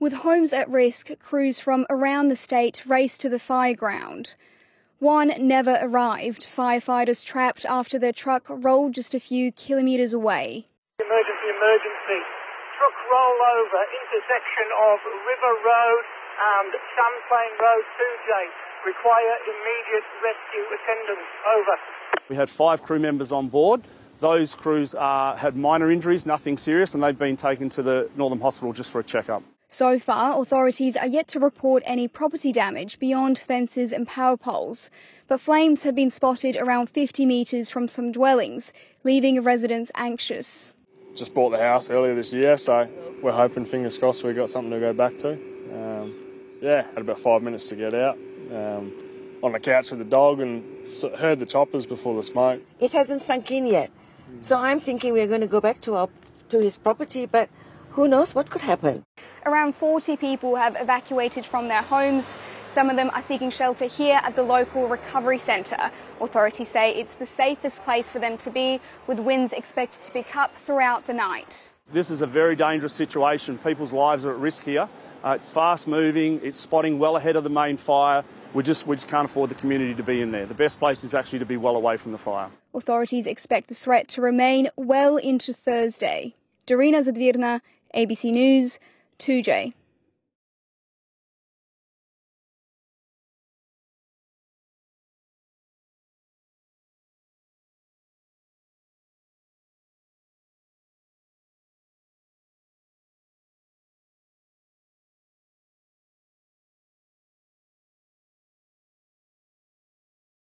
With homes at risk, crews from around the state raced to the fire ground. One never arrived, firefighters trapped after their truck rolled just a few kilometres away. Emergency. Truck rollover, intersection of River Road and Sunplain Road 2J. Require immediate rescue attendance. Over. We had 5 crew members on board. Those crews had minor injuries, nothing serious, and they've been taken to the Northern Hospital just for a check-up. So far, authorities are yet to report any property damage beyond fences and power poles, but flames have been spotted around 50 metres from some dwellings, leaving residents anxious. Just bought the house earlier this year, so we're hoping, fingers crossed, we've got something to go back to. Had about 5 minutes to get out. On the couch with the dog and heard the choppers before the smoke. It hasn't sunk in yet, so I'm thinking we're going to go back to his property, but who knows what could happen. Around 40 people have evacuated from their homes. Some of them are seeking shelter here at the local recovery centre. Authorities say it's the safest place for them to be, with winds expected to pick up throughout the night. This is a very dangerous situation. People's lives are at risk here. It's fast moving, it's spotting well ahead of the main fire. We just can't afford the community to be in there. The best place is actually to be well away from the fire. Authorities expect the threat to remain well into Thursday. Dorina Zdvirna, ABC News, 2J.